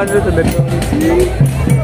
under the middle of the sea.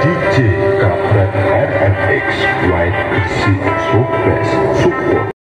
DJ Kapret RMX White Bersih Supres Support.